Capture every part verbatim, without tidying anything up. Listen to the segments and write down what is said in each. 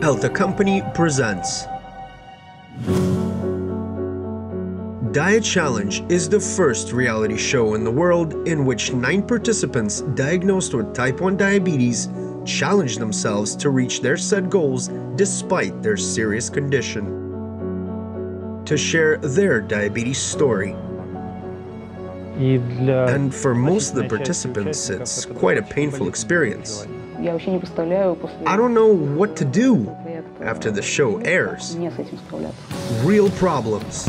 Elta Company presents. Diet Challenge is the first reality show in the world in which nine participants diagnosed with type one diabetes challenge themselves to reach their set goals despite their serious condition, to share their diabetes story. And for most of the participants, it's quite a painful experience. I don't know what to do after the show airs. Real problems,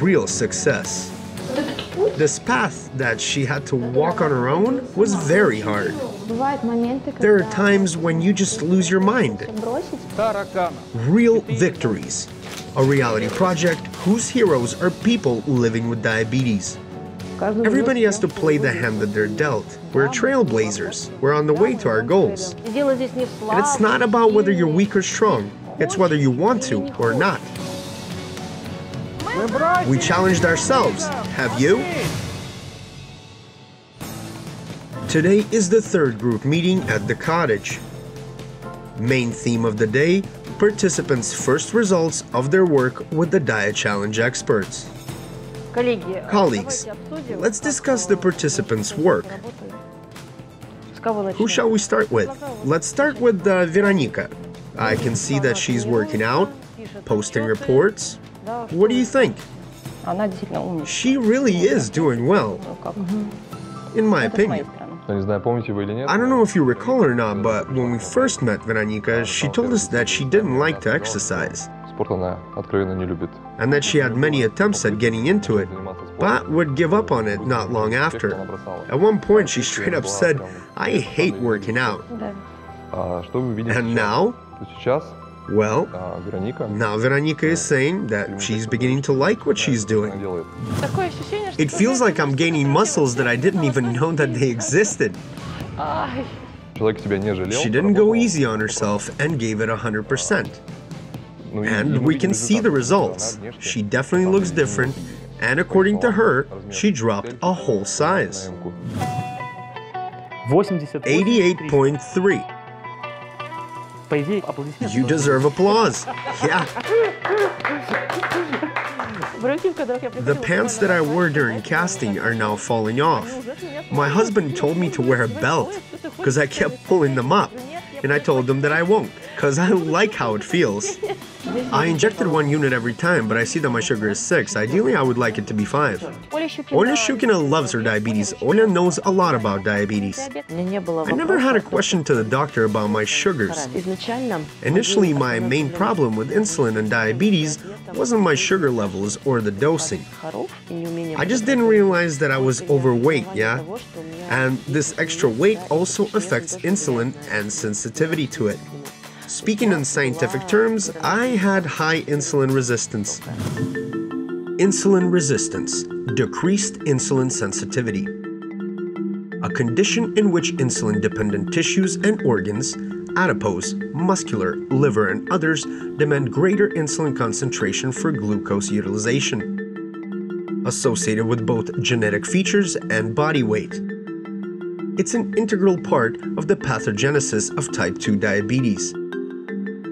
real success. This path that she had to walk on her own was very hard. There are times when you just lose your mind. Real victories. A reality project whose heroes are people living with diabetes. Everybody has to play the hand that they're dealt. We're trailblazers. We're on the way to our goals. And it's not about whether you're weak or strong. It's whether you want to or not. We challenged ourselves. Have you? Today is the third group meeting at the cottage. Main theme of the day: participants' first results of their work with the Diet Challenge experts. Colleagues, let's discuss the participants' work. Who shall we start with? Let's start with uh, Veronika. I can see that she's working out, posting reports. What do you think? She really is doing well, in my opinion. I don't know if you recall or not, but when we first met Veronika, she told us that she didn't like to exercise, and that she had many attempts at getting into it, but would give up on it not long after. At one point, she straight up said, "I hate working out." And now? Well, now Veronika is saying that she's beginning to like what she's doing. It feels like I'm gaining muscles that I didn't even know that they existed. She didn't go easy on herself and gave it one hundred percent. And we can see the results. She definitely looks different, and according to her, she dropped a whole size. eighty-eight point three. You deserve applause. Yeah. The pants that I wore during casting are now falling off. My husband told me to wear a belt because I kept pulling them up, and I told him that I won't because I like how it feels. I injected one unit every time, but I see that my sugar is six. Ideally, I would like it to be five. Olya Shukina loves her diabetes. Olya knows a lot about diabetes. I never had a question to the doctor about my sugars. Initially, my main problem with insulin and diabetes wasn't my sugar levels or the dosing. I just didn't realize that I was overweight, yeah? And this extra weight also affects insulin and sensitivity to it. Speaking in scientific terms, I had high insulin resistance. Insulin resistance, decreased insulin sensitivity. A condition in which insulin-dependent tissues and organs, adipose, muscular, liver, and others demand greater insulin concentration for glucose utilization, associated with both genetic features and body weight. It's an integral part of the pathogenesis of type two diabetes.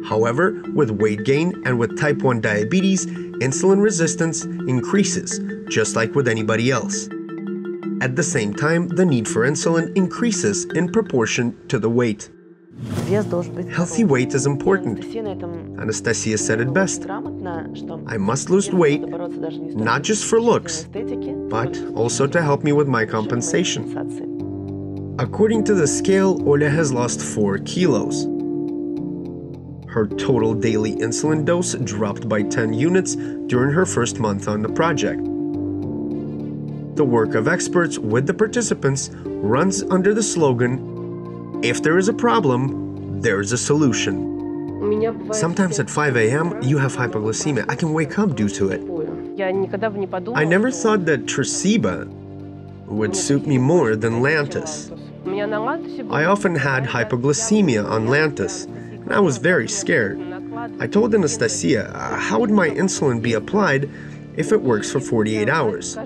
However, with weight gain and with type one diabetes, insulin resistance increases, just like with anybody else. At the same time, the need for insulin increases in proportion to the weight. Healthy weight is important. Anastasia said it best. I must lose weight, not just for looks, but also to help me with my compensation. According to the scale, Olya has lost four kilos. Her total daily insulin dose dropped by ten units during her first month on the project. The work of experts with the participants runs under the slogan, "If there is a problem, there is a solution." Sometimes at five A M, you have hypoglycemia. I can wake up due to it. I never thought that Tresiba would suit me more than Lantus. I often had hypoglycemia on Lantus. I was very scared. I told Anastasia, uh, how would my insulin be applied if it works for forty-eight hours?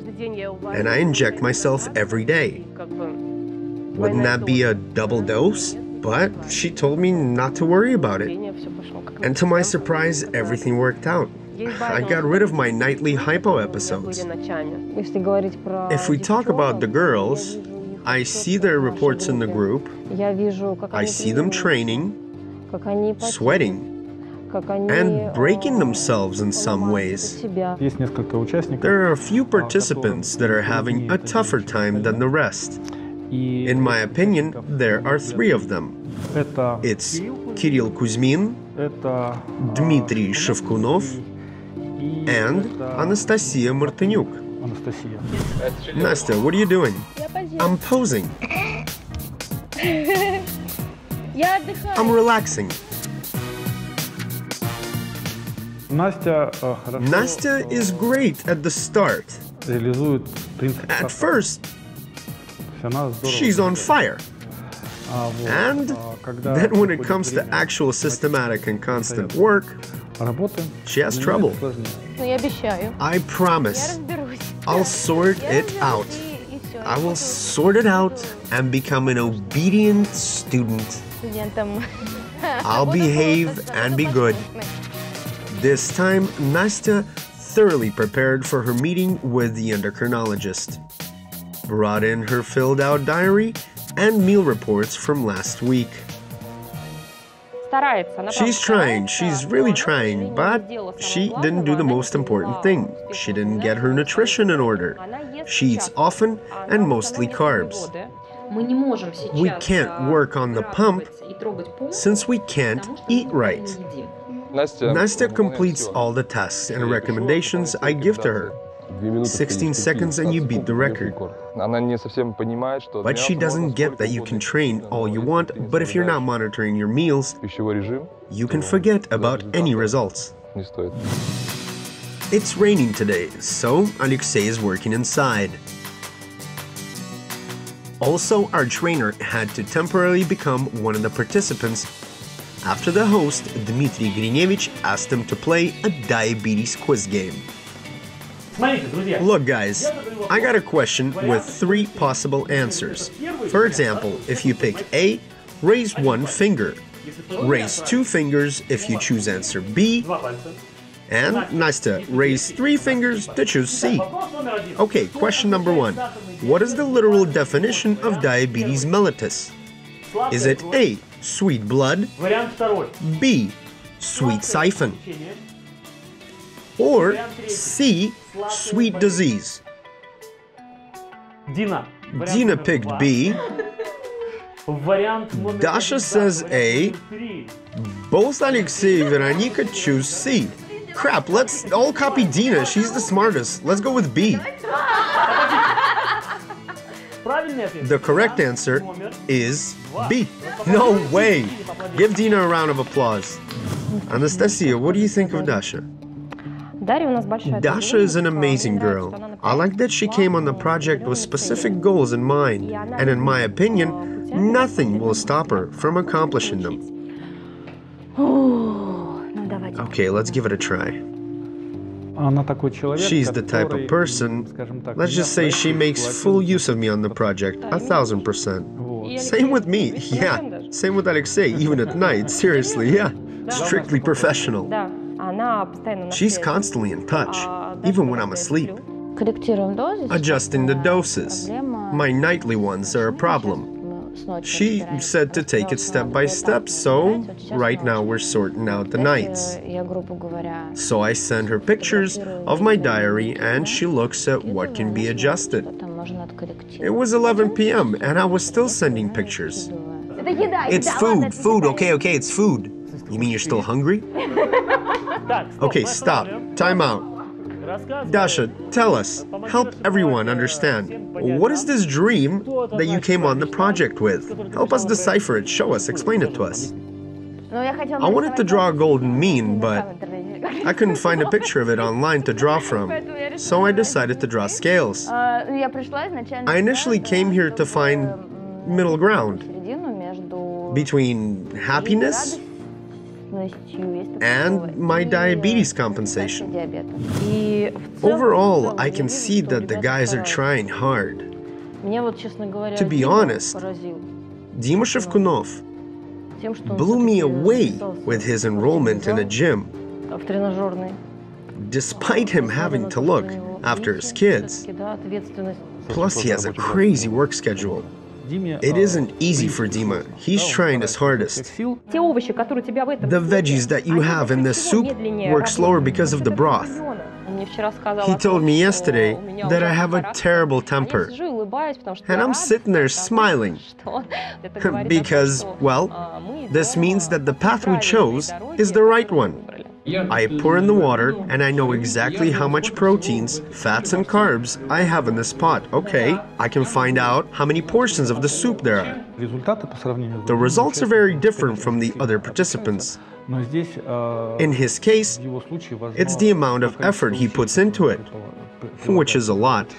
And I inject myself every day. Wouldn't that be a double dose? But she told me not to worry about it. And to my surprise, everything worked out. I got rid of my nightly hypo episodes. If we talk about the girls, I see their reports in the group. I see them training, sweating, and breaking themselves in some ways. There are a few participants that are having a tougher time than the rest. In my opinion, there are three of them. It's Kirill Kuzmin, Dmitry Shavkunov, and Anastasia Martynuk. Nastya, what are you doing? I'm posing. I'm relaxing. Nastya is great at the start. At first, she's on fire. And then when it comes to actual systematic and constant work, she has trouble. I promise, I'll sort it out. I will sort it out and become an obedient student. I'll behave and be good. This time, Nastya thoroughly prepared for her meeting with the endocrinologist. Brought in her filled-out diary and meal reports from last week. She's trying, she's really trying, but she didn't do the most important thing. She didn't get her nutrition in order. She eats often and mostly carbs. We can't work on the pump since we can't eat right. Nastya completes all the tasks and recommendations I give to her. sixteen seconds and you beat the record. But she doesn't get that you can train all you want, but if you're not monitoring your meals, you can forget about any results. It's raining today, so Alexei is working inside. Also, our trainer had to temporarily become one of the participants after the host, Dmitry Grinevich, asked him to play a diabetes quiz game. Look guys, I got a question with three possible answers. For example, if you pick A, raise one finger. Raise two fingers if you choose answer B. And, Nastya, raise three fingers to choose C. Okay, question number one. What is the literal definition of diabetes mellitus? Is it A, sweet blood, B, sweet siphon, or C, sweet disease? Dina picked B. Dasha says A. Both Alexei and Veronika choose C. Crap, let's all copy Dina. She's the smartest. Let's go with B. The correct answer is B. No way! Give Dina a round of applause. Anastasia, what do you think of Dasha? Dasha is an amazing girl. I like that she came on the project with specific goals in mind, and in my opinion, nothing will stop her from accomplishing them. Okay, let's give it a try. She's the type of person, let's just say she makes full use of me on the project, a thousand percent. Same with me, yeah. Same with Alexei, even at night, seriously, yeah. Strictly professional. She's constantly in touch, even when I'm asleep. Adjusting the doses. My nightly ones are a problem. She said to take it step by step, so right now we're sorting out the nights. So I send her pictures of my diary and she looks at what can be adjusted. It was eleven p m and I was still sending pictures. It's food, food, okay, okay, it's food. You mean you're still hungry? Okay, stop. Time out. Dasha, tell us, help everyone understand. What is this dream that you came on the project with? Help us decipher it, show us, explain it to us. I wanted to draw a golden mean, but I couldn't find a picture of it online to draw from, so I decided to draw scales. I initially came here to find middle ground between happiness and my diabetes compensation. Overall, I can see that the guys are trying hard. To be honest, Dima Shavkunov, blew me away with his enrollment in a gym, despite him having to look after his kids. Plus, he has a crazy work schedule. It isn't easy for Dima. He's trying his hardest. The veggies that you have in this soup work slower because of the broth. He told me yesterday that I have a terrible temper. And I'm sitting there smiling. Because, well, this means that the path we chose is the right one. I pour in the water and I know exactly how much proteins, fats and carbs I have in this pot. Okay, I can find out how many portions of the soup there are. The results are very different from the other participants. In his case, it's the amount of effort he puts into it, which is a lot.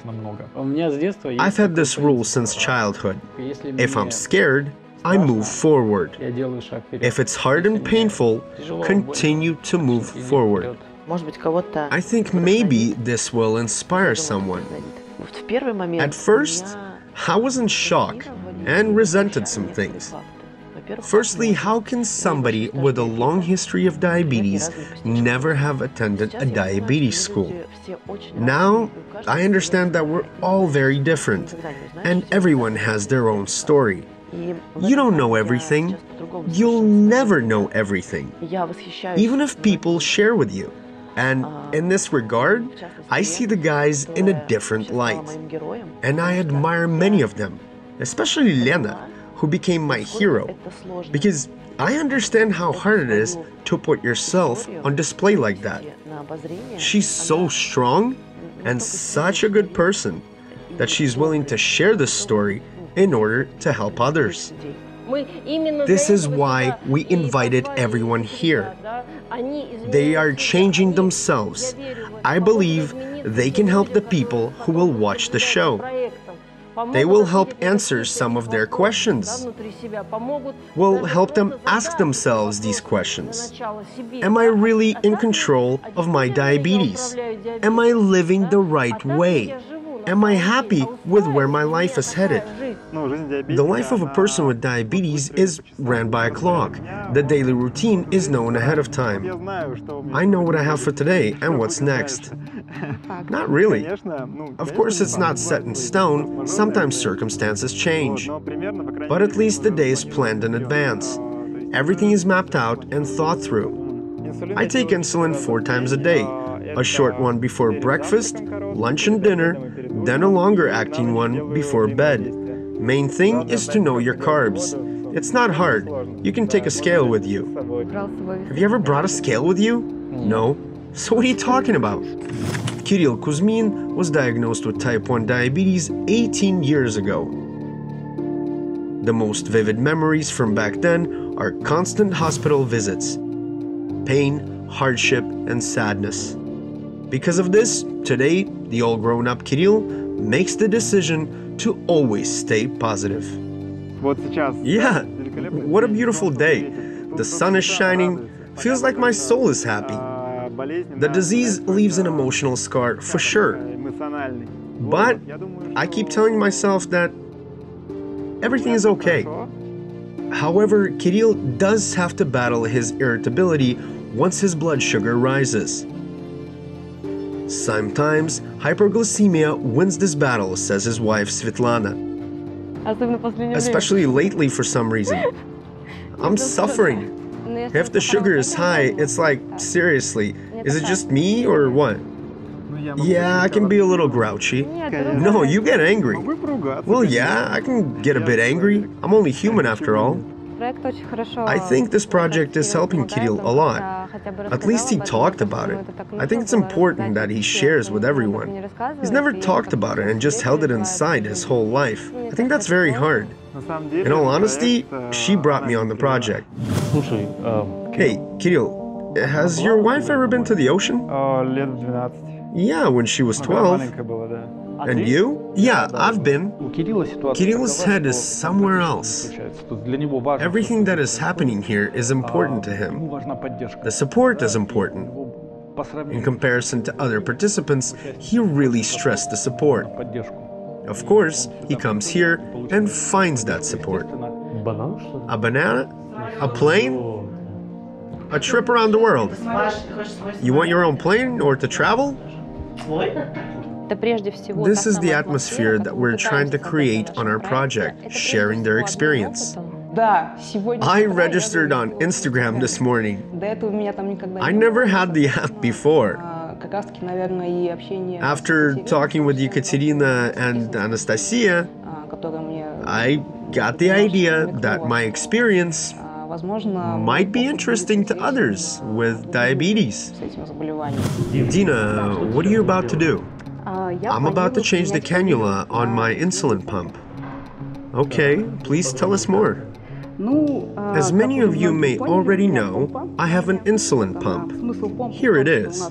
I've had this rule since childhood. If I'm scared, I move forward. If it's hard and painful, continue to move forward. I think maybe this will inspire someone. At first, I was in shock and resented some things. Firstly, how can somebody with a long history of diabetes never have attended a diabetes school? Now, I understand that we're all very different, and everyone has their own story. You don't know everything. You'll never know everything, even if people share with you. And in this regard, I see the guys in a different light. And I admire many of them, especially Lena, who became my hero, because I understand how hard it is to put yourself on display like that. She's so strong and such a good person that she's willing to share this story in order to help others. This is why we invited everyone here. They are changing themselves. I believe they can help the people who will watch the show. They will help answer some of their questions. We'll help them ask themselves these questions. Am I really in control of my diabetes? Am I living the right way? Am I happy with where my life is headed? The life of a person with diabetes is ran by a clock. The daily routine is known ahead of time. I know what I have for today and what's next. Not really. Of course, it's not set in stone. Sometimes circumstances change. But at least the day is planned in advance. Everything is mapped out and thought through. I take insulin four times a day. A short one before breakfast, lunch and dinner, then a longer-acting one before bed. Main thing is to know your carbs. It's not hard. You can take a scale with you. Have you ever brought a scale with you? No. So what are you talking about? Kirill Kuzmin was diagnosed with type one diabetes eighteen years ago. The most vivid memories from back then are constant hospital visits, pain, hardship, and sadness. Because of this, today, the all-grown-up Kirill makes the decision to always stay positive. Yeah, what a beautiful day. The sun is shining. Feels like my soul is happy. The disease leaves an emotional scar, for sure. But I keep telling myself that everything is okay. However, Kirill does have to battle his irritability once his blood sugar rises. Sometimes, hyperglycemia wins this battle, says his wife Svitlana. Especially lately for some reason. I'm suffering. If the sugar is high, it's like, seriously, is it just me or what? Yeah, I can be a little grouchy. No, you get angry. Well, yeah, I can get a bit angry. I'm only human after all. I think this project is helping Kirill a lot. At least he talked about it. I think it's important that he shares with everyone. He's never talked about it and just held it inside his whole life. I think that's very hard. In all honesty, she brought me on the project. Hey, Kirill, has your wife ever been to the ocean? Yeah, when she was twelve. And you? Yeah, I've been. Kirill's head is somewhere else. Everything that is happening here is important to him. The support is important. In comparison to other participants, he really stressed the support. Of course, he comes here and finds that support. A banana? A plane? A trip around the world. You want your own plane or to travel? This is the atmosphere that we're trying to create on our project, sharing their experience. I registered on Instagram this morning. I never had the app before. After talking with Yekaterina and Anastasia, I got the idea that my experience might be interesting to others with diabetes. Dina, what are you about to do? I'm about to change the cannula on my insulin pump. Okay, please tell us more. As many of you may already know, I have an insulin pump. Here it is.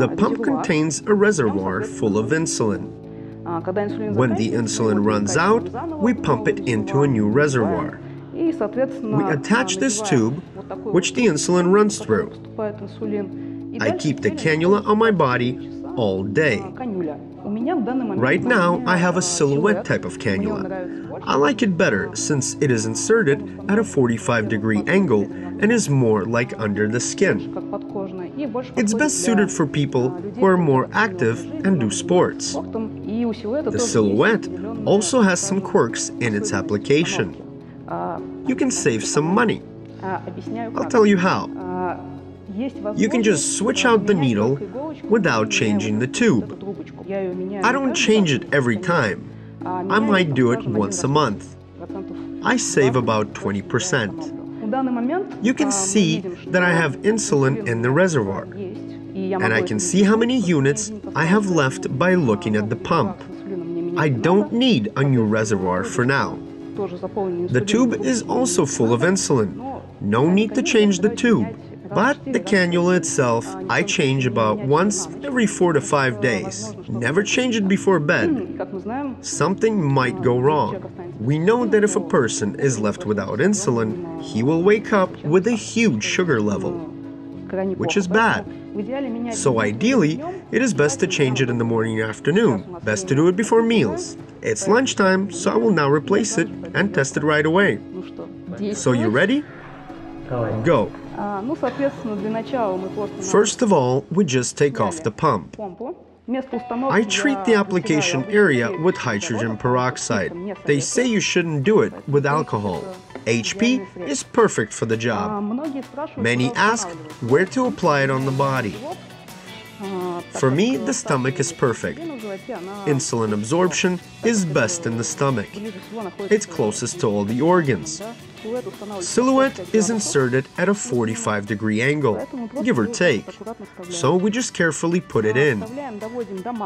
The pump contains a reservoir full of insulin. When the insulin runs out, we pump it into a new reservoir. We attach this tube, which the insulin runs through. I keep the cannula on my body all day. Right now, I have a silhouette type of cannula. I like it better since it is inserted at a forty-five degree angle and is more like under the skin. It's best suited for people who are more active and do sports. The silhouette also has some quirks in its application. You can save some money. I'll tell you how. You can just switch out the needle without changing the tube. I don't change it every time. I might do it once a month. I save about twenty percent. You can see that I have insulin in the reservoir, and I can see how many units I have left by looking at the pump. I don't need a new reservoir for now. The tube is also full of insulin. No need to change the tube. But the cannula itself, I change about once every four to five days. Never change it before bed. Something might go wrong. We know that if a person is left without insulin, he will wake up with a huge sugar level, which is bad. So ideally, it is best to change it in the morning and afternoon. Best to do it before meals. It's lunchtime, so I will now replace it and test it right away. So you ready? Go. First of all, we just take off the pump. I treat the application area with hydrogen peroxide. They say you shouldn't do it with alcohol. H P is perfect for the job. Many ask where to apply it on the body. For me, the stomach is perfect. Insulin absorption is best in the stomach. It's closest to all the organs. Silhouette is inserted at a forty-five degree angle, give or take. So we just carefully put it in.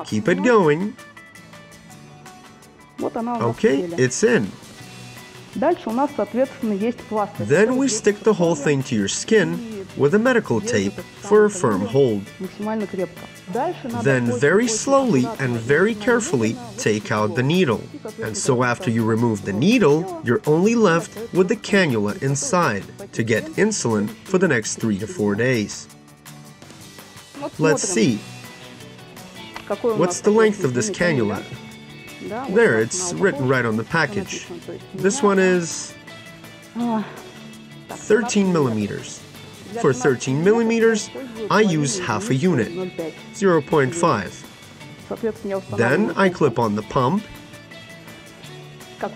Keep it going. Okay, it's in. Then we stick the whole thing to your skin with a medical tape for a firm hold. Then very slowly and very carefully take out the needle. And so after you remove the needle, you're only left with the cannula inside to get insulin for the next three to four days. Let's see. What's the length of this cannula? There, it's written right on the package. This one is thirteen millimeters. For thirteen millimeters, I use half a unit, zero point five. Then I clip on the pump.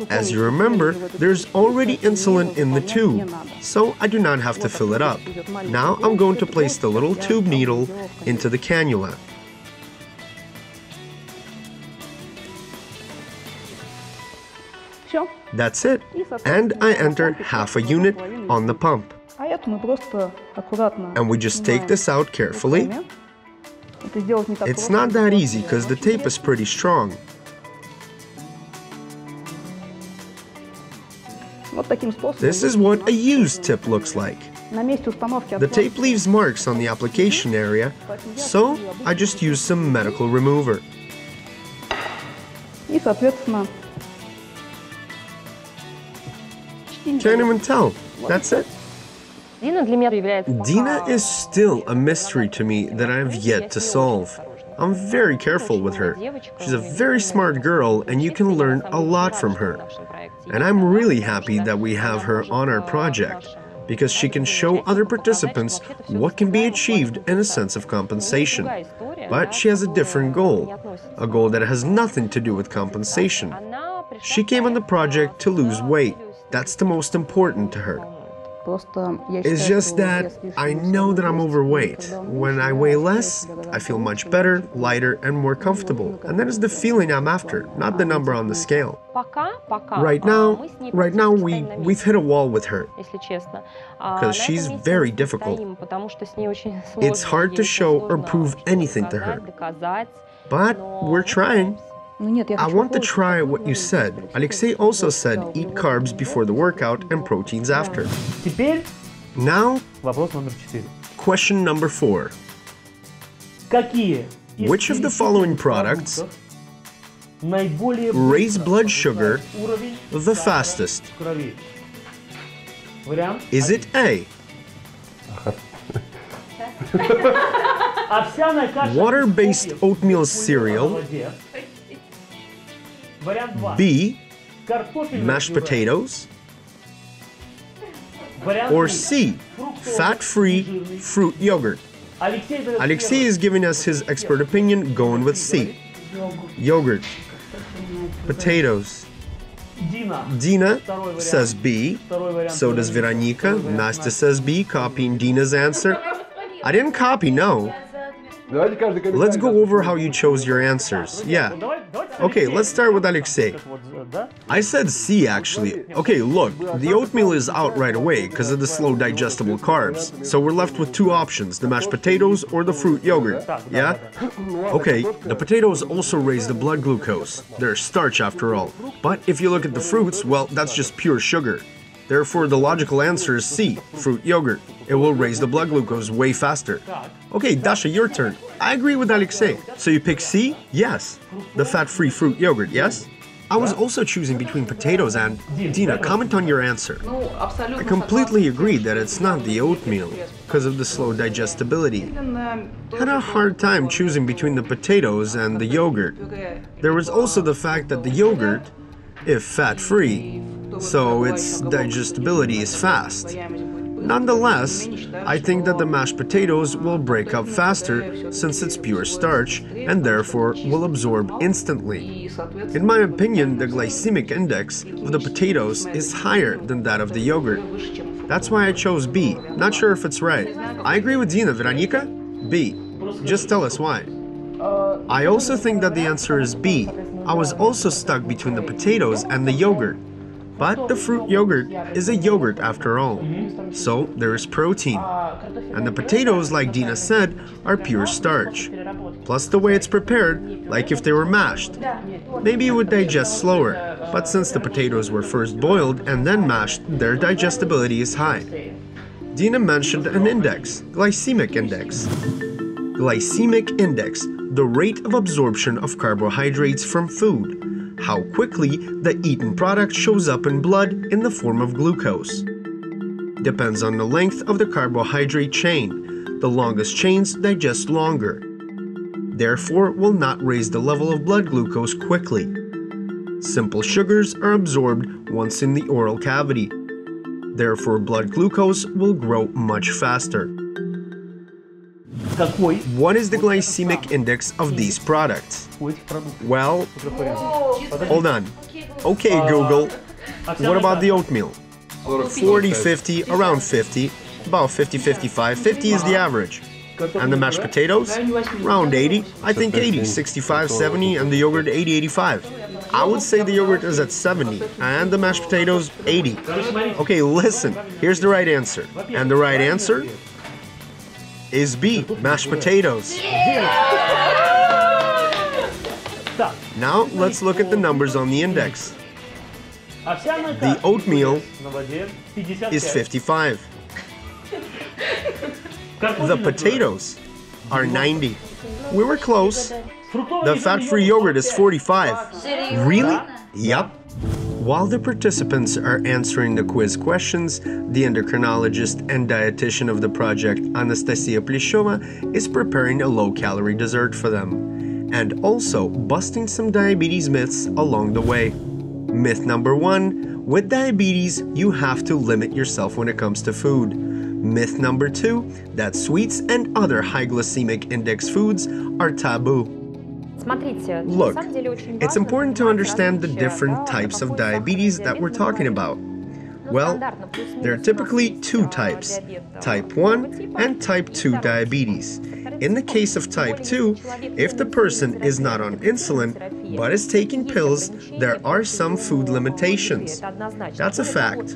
As you remember, there's already insulin in the tube, so I do not have to fill it up. Now I'm going to place the little tube needle into the cannula. That's it. And I enter half a unit on the pump. And we just take this out carefully. It's not that easy because the tape is pretty strong. This is what a used tip looks like. The tape leaves marks on the application area, so I just use some medical remover. Can't even tell. That's it. Dina is still a mystery to me that I have yet to solve. I'm very careful with her. She's a very smart girl and you can learn a lot from her. And I'm really happy that we have her on our project because she can show other participants what can be achieved in a sense of compensation. But she has a different goal, a goal that has nothing to do with compensation. She came on the project to lose weight. That's the most important to her. It's just that I know that I'm overweight. When I weigh less, I feel much better, lighter and more comfortable. And that is the feeling I'm after, not the number on the scale. Right now, right now we, we've hit a wall with her, because she's very difficult. It's hard to show or prove anything to her. But we're trying. I want to try what you said. Alexei also said eat carbs before the workout and proteins after. Now, question number four. Which of the following products raise blood sugar the fastest? Is it A, water-based oatmeal cereal, B, mashed potatoes, or C, fat-free fruit yogurt? Alexei is giving us his expert opinion, going with C, yogurt, potatoes. Dina says B, so does Veronika. Nastya says B, copying Dina's answer. I didn't copy, no. Let's go over how you chose your answers. Yeah. Okay, let's start with Alexei. I said C, actually. Okay, look, the oatmeal is out right away because of the slow digestible carbs. So we're left with two options, the mashed potatoes or the fruit yogurt. Yeah? Okay, the potatoes also raise the blood glucose. They're starch after all. But if you look at the fruits, well, that's just pure sugar. Therefore, the logical answer is C, fruit yogurt. It will raise the blood glucose way faster. Okay, Dasha, your turn. I agree with Alexei. So you pick C? Yes. The fat-free fruit yogurt, yes? I was also choosing between potatoes and... Dina, comment on your answer. I completely agree that it's not the oatmeal, because of the slow digestibility. Had a hard time choosing between the potatoes and the yogurt. There was also the fact that the yogurt, if fat-free, so its digestibility is fast. Nonetheless, I think that the mashed potatoes will break up faster since it's pure starch and therefore will absorb instantly. In my opinion, the glycemic index of the potatoes is higher than that of the yogurt. That's why I chose B. Not sure if it's right. I agree with Dina. Veronika? B. Just tell us why. I also think that the answer is B. I was also stuck between the potatoes and the yogurt. But the fruit yogurt is a yogurt after all, so there is protein. And the potatoes, like Dina said, are pure starch. Plus the way it's prepared, like if they were mashed. Maybe it would digest slower, but since the potatoes were first boiled and then mashed, their digestibility is high. Dina mentioned an index, glycemic index. Glycemic index, the rate of absorption of carbohydrates from food. How quickly the eaten product shows up in blood in the form of glucose. Depends on the length of the carbohydrate chain. The longest chains digest longer, therefore will not raise the level of blood glucose quickly. Simple sugars are absorbed once in the oral cavity, therefore blood glucose will grow much faster. What is the glycemic index of these products? Well, hold on. Okay, Google, what about the oatmeal? forty, fifty, around fifty, about fifty, fifty-five, fifty is the average. And the mashed potatoes? Around eighty, I think eighty, sixty-five, seventy, and the yogurt eighty, eighty-five. I would say the yogurt is at seventy, and the mashed potatoes eighty. Okay, listen, here's the right answer. And the right answer is B, mashed potatoes. Yeah! Now let's look at the numbers on the index. The oatmeal is fifty-five. The potatoes are ninety. We were close. The fat-free yogurt is forty-five. Really? Yep. While the participants are answering the quiz questions, the endocrinologist and dietitian of the project, Anastasia Plishova, is preparing a low-calorie dessert for them, and also busting some diabetes myths along the way. Myth number one, with diabetes, you have to limit yourself when it comes to food. Myth number two, that sweets and other high glycemic index foods are taboo. Look, it's important to understand the different types of diabetes that we're talking about. Well, there are typically two types, type one and type two diabetes. In the case of type two, if the person is not on insulin, but is taking pills, there are some food limitations. That's a fact.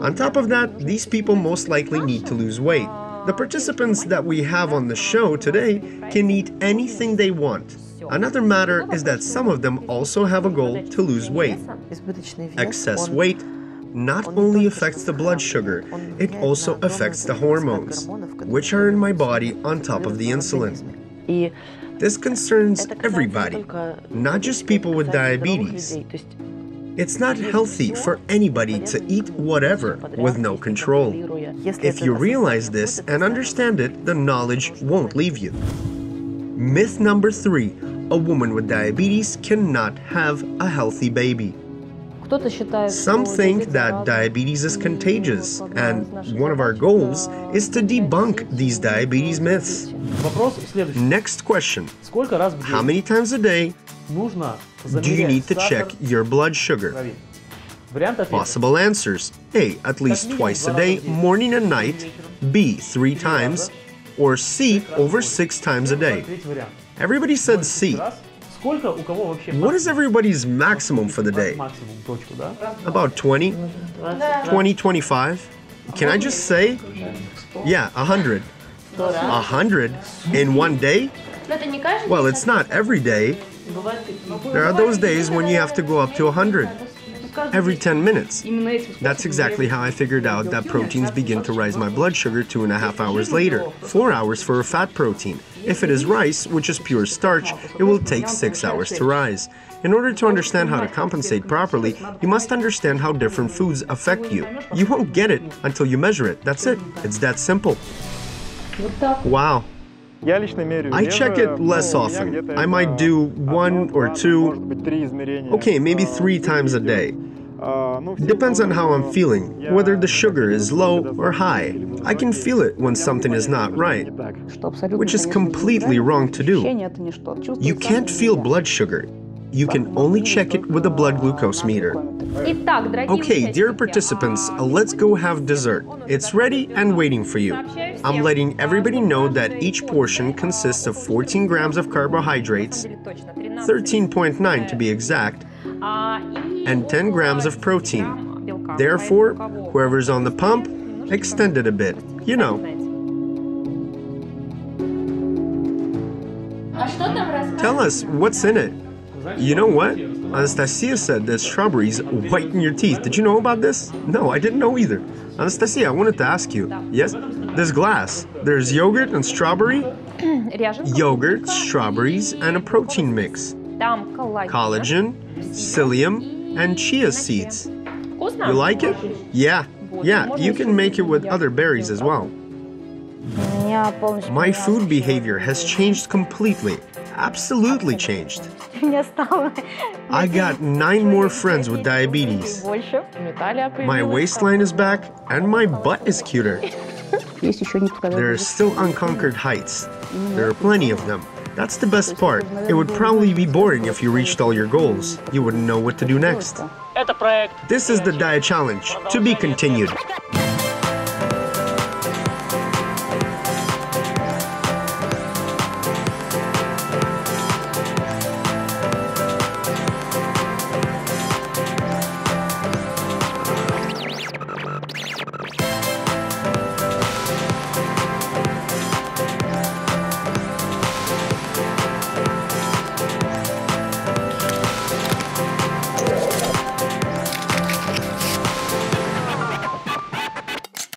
On top of that, these people most likely need to lose weight. The participants that we have on the show today can eat anything they want. Another matter is that some of them also have a goal to lose weight. Excess weight not only affects the blood sugar, it also affects the hormones, which are in my body on top of the insulin. This concerns everybody, not just people with diabetes. It's not healthy for anybody to eat whatever with no control. If you realize this and understand it, the knowledge won't leave you. Myth number three, a woman with diabetes cannot have a healthy baby. Some think that diabetes is contagious, and one of our goals is to debunk these diabetes myths. Next question, how many times a day do you need to check your blood sugar? Possible answers, A, at least twice a day, morning and night, B, three times, or C, over six times a day. Everybody said C. What is everybody's maximum for the day? About twenty? twenty, twenty-five? Can I just say? Yeah, one hundred. one hundred? In one day? Well, it's not every day. There are those days when you have to go up to one hundred. Every ten minutes. That's exactly how I figured out that proteins begin to rise my blood sugar two and a half hours later, four hours for a fat protein. If it is rice, which is pure starch, it will take six hours to rise. In order to understand how to compensate properly, you must understand how different foods affect you. You won't get it until you measure it. That's it. It's that simple. Wow. I check it less often. I might do one or two, okay, maybe three times a day. Depends on how I'm feeling, whether the sugar is low or high. I can feel it when something is not right, which is completely wrong to do. You can't feel blood sugar. You can only check it with a blood glucose meter. Okay, dear participants, let's go have dessert. It's ready and waiting for you. I'm letting everybody know that each portion consists of fourteen grams of carbohydrates, thirteen point nine to be exact, and ten grams of protein. Therefore, whoever's on the pump, extend it a bit, you know. Tell us what's in it. You know what? Anastasia said that strawberries whiten your teeth. Did you know about this? No, I didn't know either. Anastasia, I wanted to ask you. Yes? There's glass. There's yogurt and strawberry. Yogurt, strawberries, and a protein mix. Collagen, psyllium, and chia seeds. You like it? Yeah. Yeah, you can make it with other berries as well. My food behavior has changed completely. Absolutely changed. I got nine more friends with diabetes. My waistline is back and my butt is cuter. There are still unconquered heights. There are plenty of them. That's the best part. It would probably be boring if you reached all your goals. You wouldn't know what to do next. This is the Diet Challenge, to be continued.